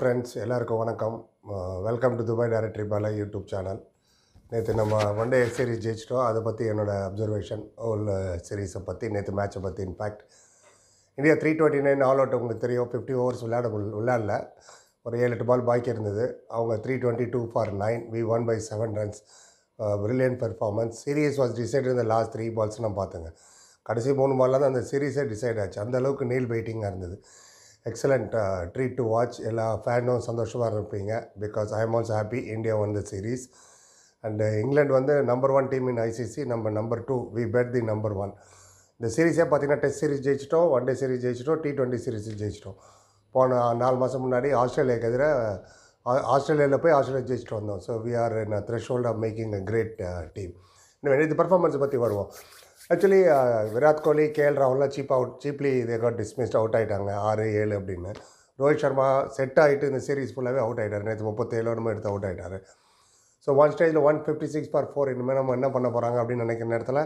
Friends எல்லாருக்கும் வணக்கம். Welcome to Dubai directory பால யூடியூப் சேனல். நேற்று நம்ம ஒன் டே சீரீஸ் ஜெயிச்சிட்டோம். அதை பற்றி என்னோடய அப்சர்வேஷன் உள்ள சீரீஸை பற்றி, நேற்று மேட்சை பற்றி. இன்ஃபேக்ட் இந்தியா 329 ஆல் அவுட் உங்களுக்கு தெரியும். 50 overs விளையாடல, ஒரு 7-8 பால் பாக்கி இருந்தது. அவங்க 322 for 9, we won by 7 runs. Brilliant performance. Series was decide இந்த லாஸ்ட் 3 balls நான் பார்த்துங்க. கடைசி 3 ball தான் அந்த சீரீஸே டிசைட் ஆச்சு. அந்தளவுக்கு நெயில் பைட்டிங்காக இருந்தது. Excellent treat to watch. எல்லா ஃபேனும் சந்தோஷமாக இருப்பீங்க. Because I am also happy India won the series. And England வந்து No. 1 டீம் இன் ICC, நம்ம No. 2. We beat the No. 1. இந்த சீரீஸே பார்த்திங்கன்னா டெஸ்ட் சீரிஸ் ஜெயிச்சிட்டோம், ஒன் டே சீரிஸ் ஜெயிச்சிட்டோம், T20 சீரிஸ் ஜெயிச்சிட்டோம். போன 4 மாதம் முன்னாடி ஆஸ்திரேலியாவுக்கு எதிராக ஆஸ்திரேலியாவில் போய் ஆஸ்திரேலியா ஜெயிச்சிட்டு வந்தோம். So we are in threshold of making a great team. இன்னும் இது பர்ஃபார்மன்ஸை பற்றி வருவோம். ஆக்சுவலி விராட் கோலி, கேஎல் ராகுல்லாம் சீப்லி இதே காட் டிஸ்மிஸ்ட், அவுட் ஆகிட்டாங்க 6-7 அப்படின்னு. ரோஹித் சர்மா செட் ஆகிட்டு இந்த சீரிஸ் ஃபுல்லாகவே அவுட் ஆகிட்டார். நேற்று 37 எடுத்து அவுட் ஆகிட்டார். ஸோ ஒன் ஸ்டேஜில் 156/4 இனிமேல் நம்ம என்ன பண்ண போகிறாங்க அப்படின்னு நினைக்கிற நேரத்தில்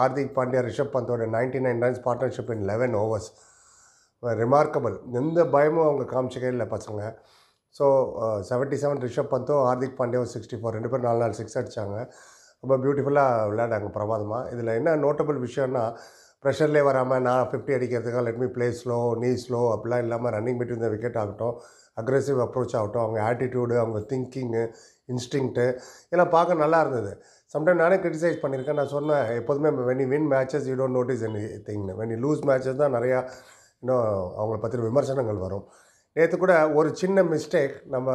ஹார்திக் பாண்டியா ரிஷப் பந்தோட 99 runs partnership in 11 overs. Remarkable. எந்த பயமும் அவங்க காமிச்சிக்க இல்லை பசங்க. ஸோ 77 ரிஷப் பந்தோ, ஹார்திக் பாண்டியாவும் 64, 2 பேர் 4-4 6 அடித்தாங்க. ரொம்ப பியூட்டிஃபுல்லாக விளையாடாங்க, பிரமாதமாக. இதில் என்ன நோட்டபிள் விஷயம்னா, ப்ரெஷர்லேயே வராமல் நான் 50 அடிக்கிறதுக்காக லெட்மி பிளே ஸ்லோ, நீ ஸ்லோ அப்படிலாம் இல்லாமல் ரன்னிங் பிட்வீன் த விக்கெட் ஆகட்டும், அக்ரெசிவ் அப்ரோச் ஆகட்டும், அவங்க ஆட்டிடியூடு, அவங்க திங்கிங்கு, இன்ஸ்டிங்க்ட்டு இதெல்லாம் பார்க்க நல்லா இருந்தது. சம்டைம் நானே கிரிட்டிசைஸ் பண்ணியிருக்கேன். நான் சொன்னேன், எப்போதுமே when you win matches you don't notice any திங்னு, வென் யூ லூஸ் மேட்சஸ் தான் நிறையா இன்னும் அவங்கள பற்றின விமர்சனங்கள் வரும். நேற்று கூட ஒரு சின்ன மிஸ்டேக், நம்ம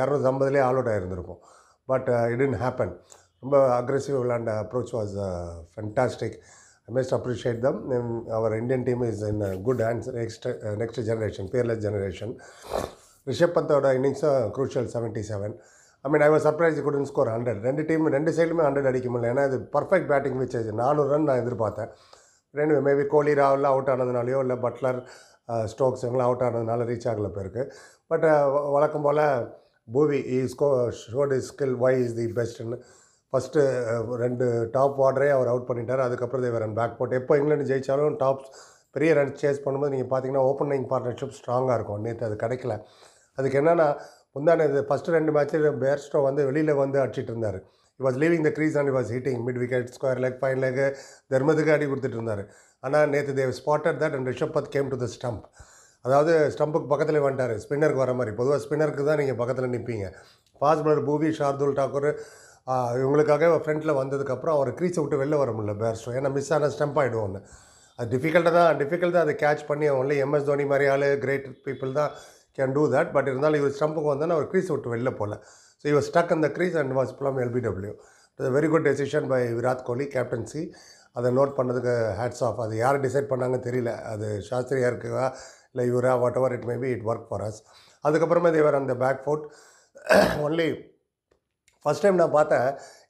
250லேயே ஆல் அவுட் ஆகிருந்திருக்கோம். But it didn't happen. ரொம்ப அக்ரெசிவ் விளையாண்ட approach was fantastic. I must appreciate them. Our Indian team is in good hands. Next generation, fearless generation. Rishabh பந்தோட இன்னிங்ஸும் crucial 77. I mean I was surprise you couldn't score 100. 2 சைடுமே 100 அடிக்க முடியல. ஏன்னா இது perfect batting விச்சேஜ். 400 run நான் எதிர்பார்த்தேன். ரெண்டு மேபி கோலி ராவெல்லாம் அவுட் ஆனதுனாலையோ இல்லை பட்லர் ஸ்டோக்ஸ் இவங்களாம் அவுட் ஆனதுனால ரீச் ஆகல பேருக்கு. பட் வழக்கம் போல் Bhuvi ஷோட் is skill, why is the பெஸ்ட்னு ஃபஸ்ட்டு 2 top order அவர் அவுட் பண்ணிட்டார். அதுக்கப்புறம் தேவர் ரன் பேக் போட்டு. எப்போ இங்கிலாந்து ஜெயித்தாலும் டாப் பெரிய ரன் சேஸ் பண்ணும்போது நீங்கள் பார்த்தீங்கன்னா ஓப்பனிங் பார்ட்னர்ஷிப் ஸ்ட்ராங்காக இருக்கும். நேற்று அது கிடைக்கல. அதுக்கு என்னென்னா, முந்தான இது ஃபஸ்ட்டு 2 match பேர்ஸ்டோ வந்து வெளியில் வந்து அடிச்சிட்டு இருந்தார். He was leaving the crease and he was hitting mid wicket, square leg, fine leg, தர்மத்துக்கு அடி கொடுத்துட்டு இருந்தார். ஆனால் நேற்று Dev spotted that and Rishabh Pant came to the stump. அதாவது ஸ்டம்புக்கு பக்கத்தில் வந்துட்டார், ஸ்பின்னருக்கு வர மாதிரி. பொதுவாக ஸ்பின்னருக்கு தான் நீங்கள் பக்கத்தில் நிற்பீங்க. ஃபாஸ்ட் பாலர் பூவி, ஷார்துல் டாக்கூர் இவங்களுக்காக ஃப்ரண்ட்டில் வந்ததுக்கப்புறம் அவர் க்ரீஸை விட்டு வெளில வர முடியல பேர்ஸ்டோ. ஏன்னா மிஸ் ஆனால் ஸ்டம்ப் ஆகிடும் ஒன்று. அது டிஃபிகல்ட்டாக அதை கேட்ச் பண்ணி ஒன்லி MS தோனி மாதிரி ஆள் கிரேட் பீப்புள் தான் கேன் டூ தட். பட் இருந்தாலும் இவர் ஸ்டம்புக்கு வந்தோன்னா அவர் க்ரீஸை விட்டு வெளில போகல. ஸோ இவர் ஸ்டக் அந்த crease and was from LBW. It's very good decision by Virat Kohli captaincy. அதை நோட் பண்ணதுக்கு ஹேட்ஸ் ஆஃப். அது யார் டிசைட் பண்ணாங்கன்னு தெரியல, அது சாஸ்திரியாக இருக்குவா இல்லை இவரா, what ever it maybe, it work for us. அதுக்கப்புறமே தேவர் அந்த back foot. Only first time நான் பார்த்தேன்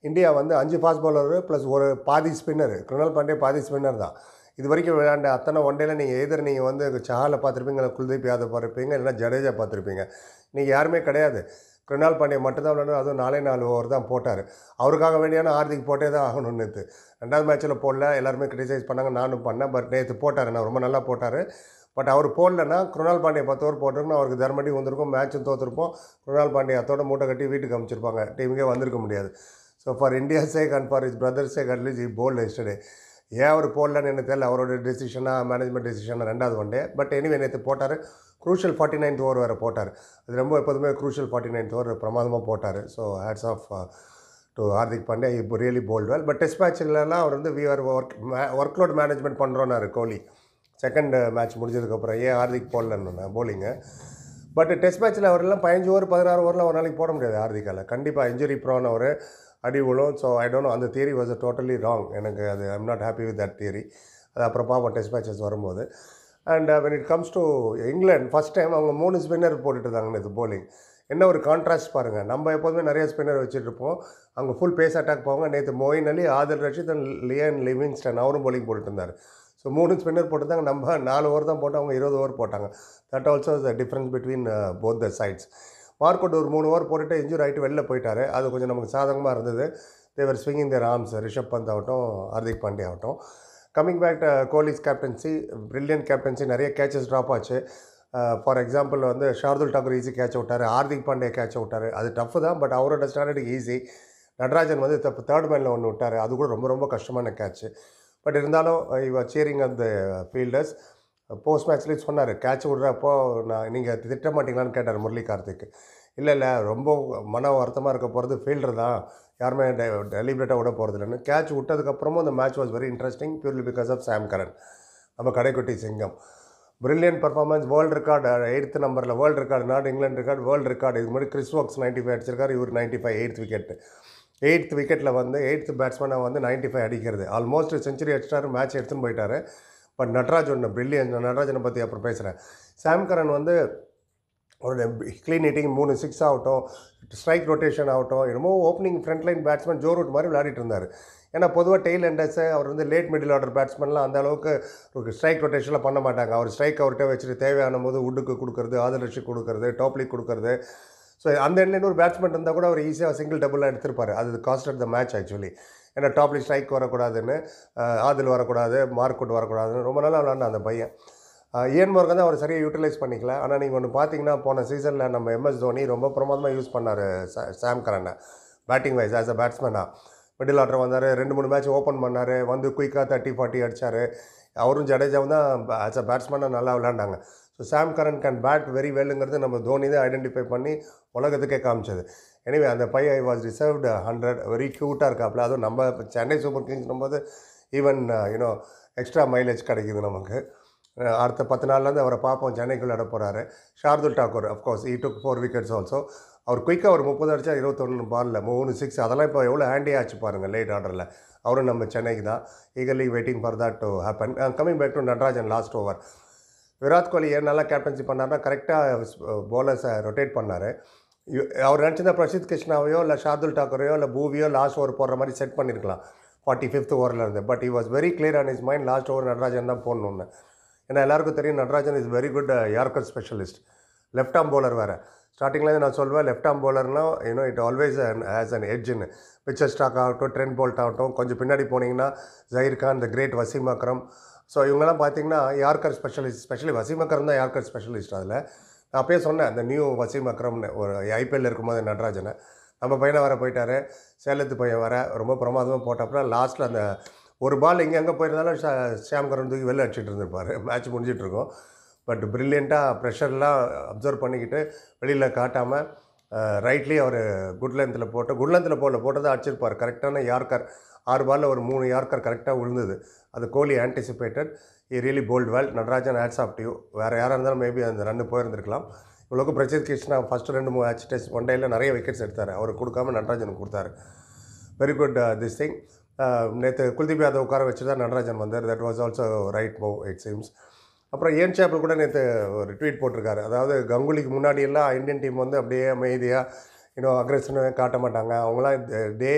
இந்தியா வந்து 5 fast bowler ப்ளஸ் ஒரு பாதி ஸ்பின்னர். கிருணால் பாண்டியா பாதி ஸ்பின்னர் தான். இது வரைக்கும் விளையாண்ட அத்தனை ஒன்டேல நீங்கள் எதிர் நீங்கள் வந்து சஹாலில் பார்த்துருப்பீங்க, இல்லை குல்தீப் யாதவ் பார்த்துருப்பீங்க, இல்லைனா ஜடேஜா பார்த்துருப்பீங்க. நீங்கள் யாருமே கிடையாது. கிருணால் பாண்டியா மட்டும்தான் விளையாடணும். அதுவும் 4-4 over தான் போட்டார். அவருக்காக வேண்டியான ஹார்திக் போட்டே தான் ஆகணும்னு. நேற்று 2nd match போடல, எல்லாருமே கிரிட்டிசைஸ் பண்ணாங்க, நானும் பண்ணேன். பட் நேற்று போட்டார், நான் ரொம்ப நல்லா போட்டார். பட் அவர் போடலன்னா கிருணால் பாண்டியா 10 over போட்டிருக்கணும், அவருக்கு தர்மடி வந்திருக்கும், மேட்சும் தோற்றுருப்போம். கிருணால் பாண்டியா அத்தோட மூட்டை கட்டி வீட்டுக்கு அமைச்சிருப்பாங்க, டீமுக்கே வந்திருக்க முடியாது. So for India sake and for is brothers sake at least he bowled yesterday. ஏன் அவர் போடலன்னு எனக்கு தெரியல, அவரோட டெசிஷனாக மேனேஜ்மெண்ட் டெசிஷனாக 2nd one. பட் எனிவே நேற்று போட்டார். க்ரூஷியல் 49th over வேறு போட்டார். அது ரொம்ப எப்போதுமே க்ரூஷியல் 49th over பிரமாதமாக போட்டார். So hats off to Hardik Pandya. இப்போ really bowled well. But test மேட்ச்லலாம் அவர் வந்து ஒர்க்லோட் மேனேஜ்மெண்ட் பண்ணுறோன்னாரு கோலி. 2nd match முடிஞ்சதுக்கப்புறம் ஏன் ஹார்திக் போடலன்னு போலிங்கு. பட் டெஸ்ட் மேட்ச்சில் அவரெல்லாம் 15 over 16 overலாம் ஒரு நாளைக்கு போட முடியாது ஹார்திக்கால். கண்டிப்பாக இன்ஜுரி ப்ரோன் அவர், அடி விழும். ஸோ ஐ டோன்ட் நோ, அந்த தியரி வாஸ் டோட்டலி ராங். எனக்கு அது I'm not happy with that theory. அது அப்புறம் பார்ப்போம் டெஸ்ட் மேட்சஸ் வரும்போது. And when it comes to England, first time அவங்க 3 spinner போட்டுட்டு இருந்தாங்கன்னு. இது போலிங் என்ன ஒரு கான்ட்ராஸ்ட் பாருங்கள். நம்ம எப்போதுமே நிறைய ஸ்பின்னர் வச்சுட்ருப்போம், அங்கே ஃபுல் பேஸ் அட்டாக் போவாங்க. நேற்று Moeen Ali, Adil Rashid and Liam Livingstone அவரும் போலிங் போட்டுட்டு இருந்தார். ஸோ 3 spinner போட்டுருந்தாங்க. நம்ம 4 over தான் போட்டு அவங்க 20 over போட்டாங்க. That also is the difference between both the sides. மார்க்கோட் ஒரு 3 over போட்டுட்டு இன்ஜூரி ஆகிட்டு வெளில போயிட்டார். அது கொஞ்சம் நமக்கு சாதகமாக இருந்தது. தேவர் swinging their arms, Rishabh Pant ஆகட்டும், ஹார்திக் பாண்டியா ஆகட்டும். Coming back Kohli's captaincy, brilliant captaincy. நிறைய கேச்சஸ் ட்ராப் ஆச்சு. For example, Shardul Thakur easy catch outar, Hardik Pandya catch outar. That's tough, but our standard is easy. Nadarajan was the third man on outar. That's also very difficult catch. But irundalo, he was cheering at the fielders. Post match le sonnaru catch oudrappo neenga thittamattingalaanu kettaar Murali Karthik. இல்ல ரொம்ப மன வருத்தமாக இருக்க போகிறது fielder தான், யாருமே டெலிபரேட்டாக விட போகிறது இல்லைன்னு. கேட்ச் விட்டதுக்கப்புறமும் அந்த match was very interesting purely because of Sam Curran, நம்ம கடைக்குட்டி சிங்கம். Brilliant performance, world record 8th நம்பரில், world record, not England record, world record. இதுக்கு முன்னாடி கிறிஸ் வாக்ஸ் 95 அடிச்சிருக்காரு, இவர் 95 8th விக்கெட்டில் 8th பேட்ஸ்மேனாக 95 அடிக்கிறது, ஆல்மோஸ்ட் செஞ்சுரி அடிச்சிட்டார், மேட்ச் எடுத்துன்னு போயிட்டார். பட் நடராஜன் பிரில்லியன், நடராஜனை பற்றி அப்புறம் பேசுகிறேன். சாம் கரன் और क्लीन हिटिंग 3 6 आगटों स्ट्राइक रोटेशन आगटों इनमो opening front line batsman Joe Root मारे विளையாடிட்டார் ஏன்னா பொதுவா டெயில் எண்டர்ஸ் அவர் லேட் மிடில் ஆர்டர் பேட்ஸ்மேன்லாம் அந்த அளவுக்கு ஸ்ட்ரைக் ரொட்டேஷனில் பண்ண மாட்டாங்க. அவர் ஸ்ட்ரைக் அவர்கிட்ட வச்சுட்டு தேவையான போது உட்டுக்கு கொடுக்குறது, ஆதர்ஷி கொடுக்குறது, டாப்லிக் கொடுக்குறது. ஸோ அந்த எண்ணில் ஒரு பேட்ஸ்மேன் இருந்தால் கூட அவர் ஈஸியாக சிங்கிள் டபுளாக எடுத்திருப்பார். அது cost of the match actually. ஏன்னா டாப்லிக் ஸ்ட்ரைக் வரக்கூடாதுன்னு, ஆதில் வரக்கூடாது, மார்க்குட் வரக்கூடாதுன்னு ரொம்ப நாளாக விளாட்னா அந்த பையன். ஏன் மார்க்கு தான் அவர் சரியாக யூட்டிலைஸ் பண்ணிக்கல. ஆனால் நீங்கள் ஒன்று பார்த்தீங்கன்னா போன சீசனில் நம்ம MS தோனி ரொம்ப பிரமாதமாக யூஸ் பண்ணார் சாம் கரனை பேட்டிங் வைஸ் ஆஸ் அ பேட்ஸ்மேனாக. மிடில் ஆர்டர் வந்தார், 2 3 மேட்ச் ஓப்பன் பண்ணார், குயிக்காக 30 40 அடித்தார். அவரும் ஜடேஜாவும் தான் ஆஸ் அ பேட்ஸ்மேனாக நல்லா விளையாண்டாங்க. So Sam Curran can bat very வெல்லுங்கிறது நம்ம தோனி தான் ஐடென்டிஃபை பண்ணி உலகத்துக்கே காமிச்சது. எனவே அந்த பையன் ஐ வாஸ் ரிசர்வ்டு 100, வெரி க்யூட்டாக இருக்காப்புல. அதுவும் நம்ம சென்னை சூப்பர் கிங்ஸ்னும் போது ஈவன் எக்ஸ்ட்ரா மைலேஜ் கிடைக்குது நமக்கு. அடுத்த 10 நாள்லேருந்து அவரை பார்ப்போம், சென்னைக்குள்ளே இட போகிறாரு. Shardul Thakur of course he took 4 wickets also. அவர் குயிக்காக ஒரு 30 அடித்தா 21 பாலில் 3 6, அதெல்லாம் இப்போ எவ்வளோ ஹேண்டியாக ஆச்சு பாருங்கள் லேட் ஆர்டரில். அவரும் நம்ம சென்னைக்கு தான், eagerly waiting for that to happen. Coming back to Natarajan last over. Virat Kohli ஏன் நல்லா கேப்டன்சி பண்ணார்னா கரெக்டாக பவுலர்ஸை ரொட்டேட் பண்ணார். அவர் நினச்சிருந்தா பிரசித் கிருஷ்ணாவையோ இல்லை ஷார்துல் டாக்கூரையோ இல்லை பூவியோ லாஸ்ட் ஓவர் போடுற மாதிரி செட் பண்ணியிருக்கலாம் 45th ஓவரில் இருந்து. But he was very clear on is mind, last over Natarajan தான் போடணுன்னு. ஏன்னா எல்லாருக்கும் தெரியும் Natarajan is very good yorker specialist, left arm bowler வேறு. ஸ்டார்டிங்லேருந்து நான் சொல்வேன் லெஃப்ட் ஆம் பவுலர்னால் இட் ஆல்வேஸ் ஹேஸ் அன் எட்ஜ்ன்னு. பிச்சர் ஸ்டாக் ஆகட்டும், ட்ரெண்ட் போல்ட் ஆகட்டும், கொஞ்சம் பின்னாடி போனீங்கன்னா Zaheer Khan, the great Wasim Akram. So இவங்கெல்லாம் பார்த்தீங்கன்னா yorker specialist, specially Wasim Akram தான் யார்க்கர் ஸ்பெஷலிஸ்ட். அதில் நான் அப்பயே சொன்னேன் அந்த நியூ வசீம் அக்ரம்னு, ஒரு IPL இருக்கும்போது நடராஜனை நம்ம பையனை வர போயிட்டார், சேலத்து பையன் வர ரொம்ப பிரமாதமாக போட்டப்பறம் லாஸ்ட்டில் அந்த ஒரு பால் எங்கெங்கே போயிருந்தாலும் சாம் கரன் தூக்கி வெளில அடிச்சுட்டு இருந்திருப்பார், மேட்ச் முடிஞ்சிட்ருக்கோம். பட் பிரில்லியண்ட்டாக ப்ரெஷர்லாம் அப்சர்வ் பண்ணிக்கிட்டு வெளியில் காட்டாமல் ரைட்லேயே அவர் குட் லென்த்தில் போட்டு, குட் லென்த்தில் போட்டதான் அடிச்சிருப்பார். கரெக்டான யார்க்கர், 6 பாலில் ஒரு 3 யார்க்கர் கரெக்டாக விழுந்தது. அது Kohli anticipated, E really bowled well. Natarajan hats off to you. வேறு யாராக இருந்தாலும் மேபி அந்த ரன்னு போயிருந்துருக்கலாம். இவ்வளோக்கு Prasidh Krishna first 2 3 match test one டேயில் நிறைய விக்கெட்ஸ் எடுத்தார், அவர் கொடுக்காமல் நடராஜனுக்கு கொடுத்தாரு. Very good this thing. நேற்று குல்தீப் யாதவ் உட்கார வச்சு தான் நடராஜன் வந்தார். That was also right move it seems. அப்புறம் ஏன் சாப்பிள் கூட நேற்று ஒரு ட்வீட் போட்டிருக்காரு. அதாவது கங்குலிக்கு முன்னாடியெல்லாம் இந்தியன் டீம் அப்படியே அமைதியாக அக்ரெசிவாக காட்ட மாட்டாங்க. அவங்களாம் டே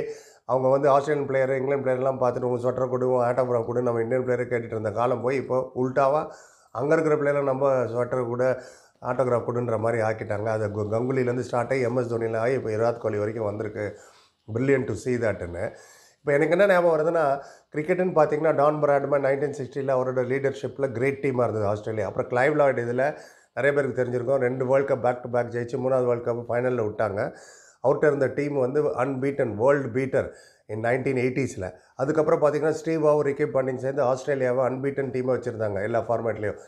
அவங்க ஆஸ்திரேலியன் பிளேயர், இங்கிலாந்து பிளேயர்லாம் பார்த்துட்டு உங்கள் ஸ்வெட்டரை கொடுவோம், ஆட்டோபுரம் கொடு, நம்ம இந்தியன் பிளேயரை கேட்டுகிட்டு இருந்த காலம் போய் இப்போ உல்ட்டாவாக அங்கே இருக்கிற பிளேயரை நம்ம ஸ்வெட்டர் கூட ஆட்டோகிராஃப் கொடுன்ற மாதிரி ஆக்கிட்டாங்க. அது கங்குலிலேருந்து ஸ்டார்ட் ஆகி MS தோனியில் ஆகி இப்போ விராட் கோலி வரைக்கும் வந்திருக்கு. பிரில்லியன்ட் டு சீ தட்னு. இப்போ எனக்கு என்ன ஞாபகம் வருதுன்னா கிரிக்கெட்டுன்னு பார்த்தீங்கன்னா டான் பிராட்மன் 1960 அவரோட லீடர்ஷிப்பில் கிரேட் டீமாக இருந்தது ஆஸ்திரேலியா. அப்புறம் கிளைவ் லாய்ட், இதில் நிறைய பேருக்கு தெரிஞ்சிருக்கோம், 2 world cup back to back ஜெயிச்சு 3ஆவது வேர்ல்டு கப் ஃபைனலில் விட்டாங்க. அவர்கிட்ட இருந்த team unbeaten, world beater in 1980s. அதுக்கப்புறம் பார்த்தீங்கன்னா ஸ்டீவ் வாவ், ரிஷப் பாண்டிங் சேர்ந்து ஆஸ்திரேலியாவை அன்பீட்டன் டீமாக வச்சுருந்தாங்க எல்லா ஃபார்மேட்லேயும்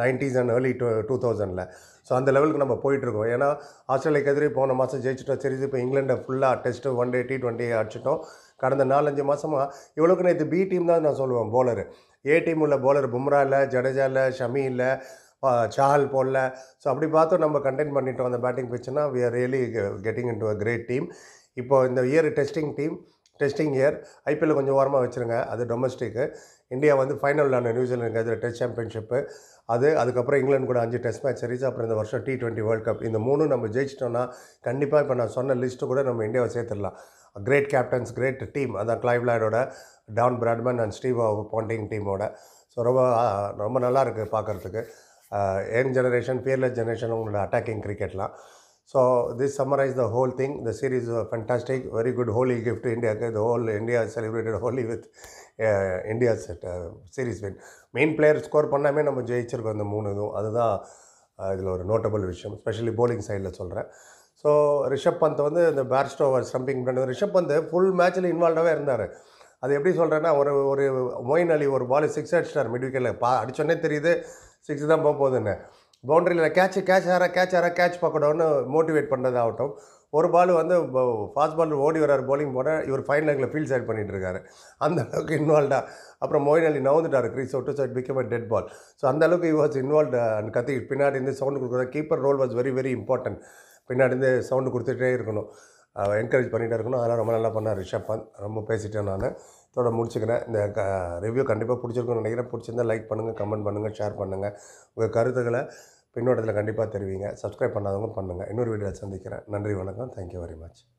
90s and early 2000s. So அந்த லெவலுக்கு நம்ம போயிட்டுருக்கோம். ஏன்னா ஆஸ்திரேலியாவுக்கு எதிரே போன மாதம் ஜெயிச்சிட்டோம் சரி. இப்போ இங்கிலாண்டை ஃபுல்லாக டெஸ்ட்டு ஒன் டே T20 அடிச்சிட்டோம். கடந்த 4 5 மாதமாக இவ்வளோக்கு நேற்று B டீம் தான் நான் சொல்லுவேன் பவுலரு. A டீம் உள்ள பவுலர் பும்ரா இல்லை, ஜடேஜா இல்லை, ஷமி இல்லை, சாஹல் போடல. ஸோ அப்படி பார்த்தோம் நம்ம கண்டெயின் பண்ணிட்டோம் அந்த பேட்டிங் பிச்சுன்னா. We are really getting in to a great team. இப்போது இந்த year testing team, testing year. IPL கொஞ்சம் ஓரமாக வச்சுருங்க, அது டொமஸ்டிக்கு. இந்தியா ஃபைனலான நியூசிலாண்டுக்கு எதிராக டெஸ்ட் சாம்பியன்ஷிப்பு, அதுக்கப்புறம் இங்கிலாந்து கூட 5 டெஸ்ட் மேட்ச் சீரிஸ், அப்புறம் இந்த வருஷம் T20 வேர்ல்டு கப். இந்த 3 நம்ம ஜெயிச்சிட்டோன்னா கண்டிப்பாக இப்போ நான் சொன்ன லிஸ்ட்டு கூட நம்ம இந்தியாவை சேர்த்துடலாம். கிரேட் கேப்டன்ஸ், கிரேட் டீம், அதான் கிளைவ் லாய்டோட, Don Bradman and Steve Ponting டீமோட. ஸோ ரொம்ப ரொம்ப நல்லா இருக்குது பார்க்குறதுக்கு. யங் ஜெனரேஷன், ஃபியர்லெஸ் ஜெனரேஷன் உங்களோட அட்டாக்கிங் கிரிக்கெட்லாம். So this summarise the whole thing. The series fantastic, very good Holi gift இந்தியாவுக்கு. The whole India celebrated Holi with India series win. Main player score பண்ணாமே நம்ம ஜெயிச்சிருக்கோம் இந்த 3 இதுவும். அதுதான் இதில் ஒரு நோட்டபுள் விஷயம், ஸ்பெஷலி போலிங் சைடில் சொல்கிறேன். ஸோ ரிஷப் பந்த் வந்து இந்த பேர்ஸ்ட் ஓவர் ஸ்டம்பிங் பண்ணது, ரிஷப் பந்த் ஃபுல் மேட்ச்சில் இன்வால்வாகவே இருந்தார். அது எப்படி சொல்கிறேன்னா, ஒரு ஒரு மொயின் அலி ஒரு பால் சிக்ஸ் அடிச்சிட்டார் மிட் விக்கெட்டில், அடிச்சோன்னே தெரியுது சிக்ஸ் தான் போக போகுதுன்னு. பவுண்டரியில் கேட்ச் பார்க்கணும்னு மோட்டிவேட் பண்ணுறதாகட்டும், ஒரு பால் வந்து ஃபாஸ்ட் பால் ஓடி வர்றார் போலிங் போனால் இவர் ஃபைன் லெக்கில் ஃபீல்ட் சைட் பண்ணிகிட்ருக்காரு, அந்தளவுக்கு இன்வால்வ்டாக. அப்புறம் மொயின் அலி நவுந்துட்டார் க்ரீஸ் விட்டு, so it become a dead ball. So அந்தளவுக்கு இவர் இன்வால்வ் அண்ட் கத்திக்கிட்டு பின்னாடி இருந்து சவுண்டு கொடுக்குறாரு. Keeper role was very very important, பின்னாடி இருந்து சவுண்டு கொடுத்துட்டே இருக்கணும், என்கரேஜ் பண்ணிகிட்டே இருக்கணும். அதெல்லாம் ரொம்ப நல்லா பண்ணார் ரிஷப் பந்த். ரொம்ப பேசிட்டேன் நான், இதோட முடிச்சுக்கிறேன். இந்த ரிவ்யூ கண்டிப்பாக பிடிச்சிருக்குன்னு நினைக்கிறேன். பிடிச்சிருந்தா லைக் பண்ணுங்கள், கமெண்ட் பண்ணுங்கள், ஷேர் பண்ணுங்கள். உங்கள் கருத்துக்களை பின்னோட்டத்தில் கண்டிப்பாக தெரிவிங்க. சப்ஸ்கிரைப் பண்ணாதவங்க பண்ணுங்கள். இன்னொரு வீடியோவில் சந்திக்கிறேன். நன்றி, வணக்கம். Thank you very much.